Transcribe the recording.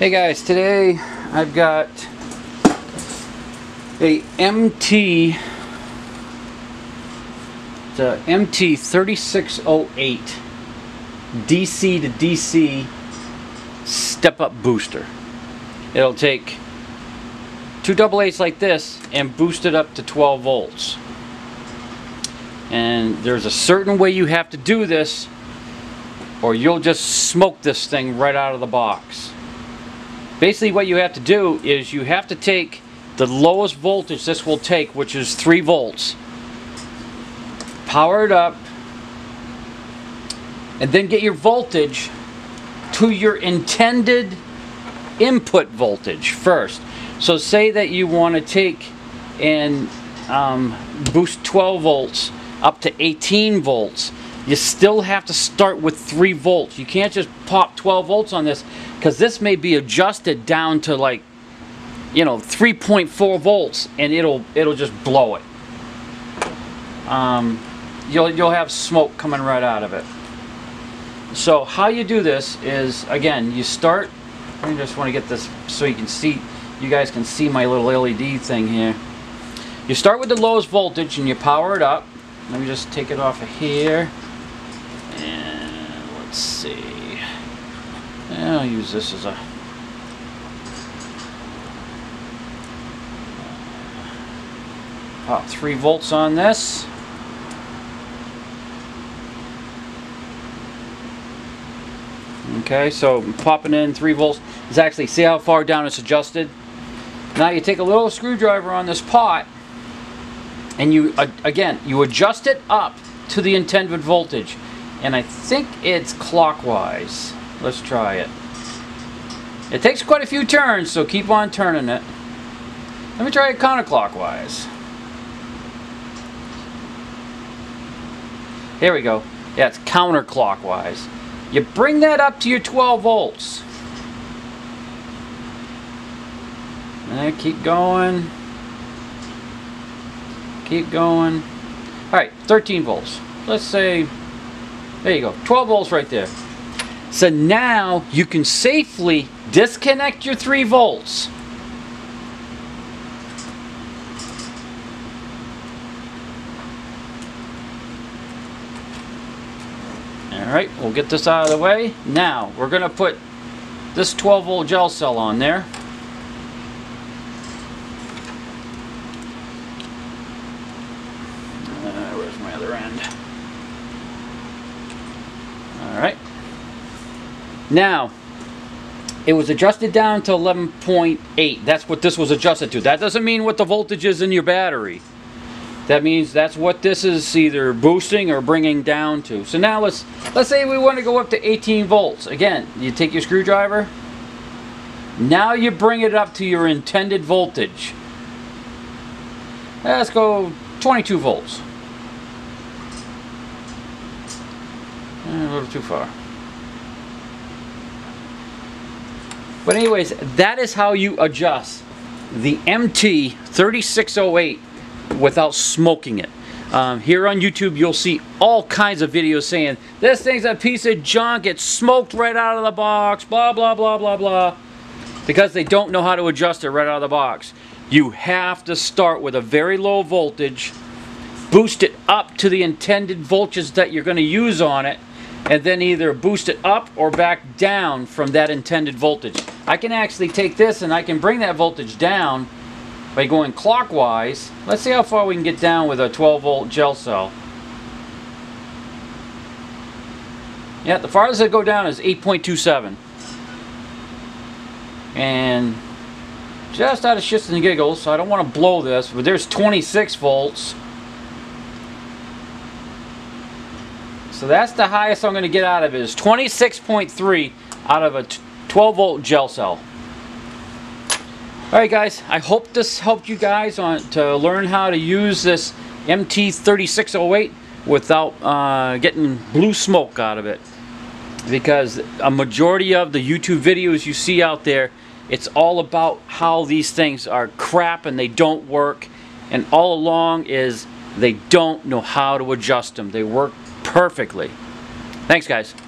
Hey guys, today I've got a MT3608 DC to DC step-up booster. It'll take two AA's like this and boost it up to 12 volts. And there's a certain way you have to do this or you'll just smoke this thing right out of the box. Basically what you have to do is you have to take the lowest voltage this will take, which is 3 volts, power it up, and then get your voltage to your intended input voltage first. So say that you want to take and boost 12 volts up to 18 volts. You still have to start with 3 volts. You can't just pop 12 volts on this, because this may be adjusted down to, like, you know, 3.4 volts and it'll just blow it. You'll have smoke coming right out of it. So how you do this is, again, you start. I just want to get this so you can see, you guys can see my little LED thing here. You start with the lowest voltage and you power it up. Let me just take it off of here and let's see. I'll use this as a pop 3 volts on this. Okay, so popping in 3 volts is actually, see how far down it's adjusted? Now you take a little screwdriver on this pot and you, again, you adjust it up to the intended voltage. And I think it's clockwise. Let's try it. It takes quite a few turns, so keep on turning it. Let me try it counterclockwise. Here we go. Yeah, it's counterclockwise. You bring that up to your 12 volts. And keep going. Keep going. Alright, 13 volts. Let's say, there you go, 12 volts right there. So now you can safely disconnect your 3 volts. Alright, we'll get this out of the way. Now we're going to put this 12 volt gel cell on there. Where's my other end? Alright. Now, it was adjusted down to 11.8. That's what this was adjusted to. That doesn't mean what the voltage is in your battery. That means that's what this is either boosting or bringing down to. So now let's say we want to go up to 18 volts. Again, you take your screwdriver. Now you bring it up to your intended voltage. Let's go 22 volts. A little too far. But anyways, that is how you adjust the MT3608 without smoking it. Here on YouTube, you'll see all kinds of videos saying, this thing's a piece of junk, it's smoked right out of the box, blah, blah, blah, blah, blah. Because they don't know how to adjust it right out of the box. You have to start with a very low voltage, boost it up to the intended voltages that you're going to use on it, and then either boost it up or back down from that intended voltage. I can actually take this and I can bring that voltage down by going clockwise. Let's see how far we can get down with a 12 volt gel cell. Yeah, the farthest I go down is 8.27. And just out of shits and giggles, so I don't want to blow this, but there's 26 volts. So that's the highest I'm going to get out of it, is 26.3 out of a 12 volt gel cell. Alright guys, I hope this helped you guys to learn how to use this MT3608 without getting blue smoke out of it. Because a majority of the YouTube videos you see out there, it's all about how these things are crap and they don't work. And all along is they don't know how to adjust them. They work perfectly. Thanks, guys.